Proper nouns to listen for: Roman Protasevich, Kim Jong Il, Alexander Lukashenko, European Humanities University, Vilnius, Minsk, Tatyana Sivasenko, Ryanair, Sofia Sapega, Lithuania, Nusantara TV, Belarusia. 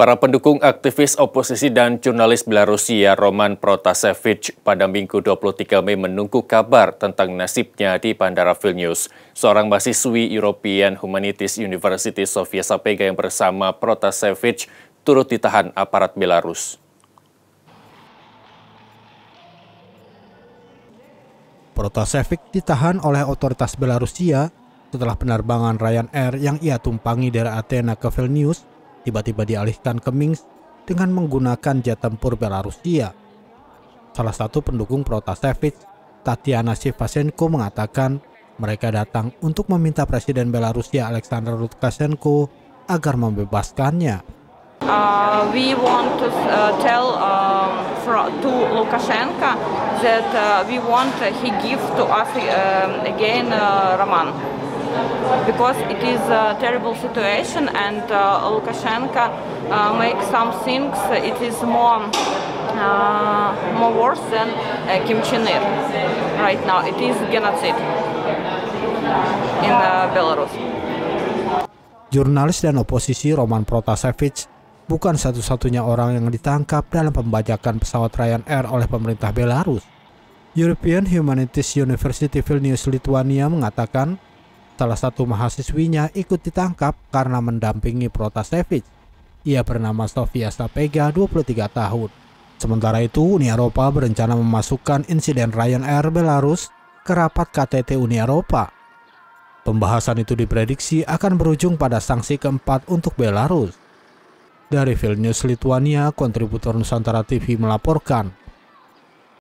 Para pendukung aktivis oposisi dan jurnalis Belarusia Roman Protasevich pada Minggu 23 Mei menunggu kabar tentang nasibnya di Bandara Vilnius. Seorang mahasiswi European Humanities University Sofia Sapega yang bersama Protasevich turut ditahan aparat Belarus. Protasevich ditahan oleh otoritas Belarusia setelah penerbangan Ryanair yang ia tumpangi dari Athena ke Vilnius tiba-tiba dialihkan ke Minsk dengan menggunakan jet tempur Belarusia. Salah satu pendukung Protasevich, Tatyana Sivasenko, mengatakan mereka datang untuk meminta Presiden Belarusia Alexander Lukashenko agar membebaskannya. We want to tell to Lukashenko that we want he give to us again Roman. Because it is a terrible situation, and Lukashenko makes some things. It is more worse than Kim Jong Il right now. It is genocide in Belarus. Jurnalis dan oposisi Roman Protasevich bukan satu-satunya orang yang ditangkap dalam pembajakan pesawat Ryanair oleh pemerintah Belarus. European Humanities University Vilnius, Lithuania mengatakan salah satu mahasiswinya ikut ditangkap karena mendampingi Protasevich. Ia bernama Sofia Sapega, 23 tahun. Sementara itu, Uni Eropa berencana memasukkan insiden Ryanair Belarus ke rapat KTT Uni Eropa. Pembahasan itu diprediksi akan berujung pada sanksi keempat untuk Belarus. Dari Vilnius, Lithuania, kontributor Nusantara TV melaporkan.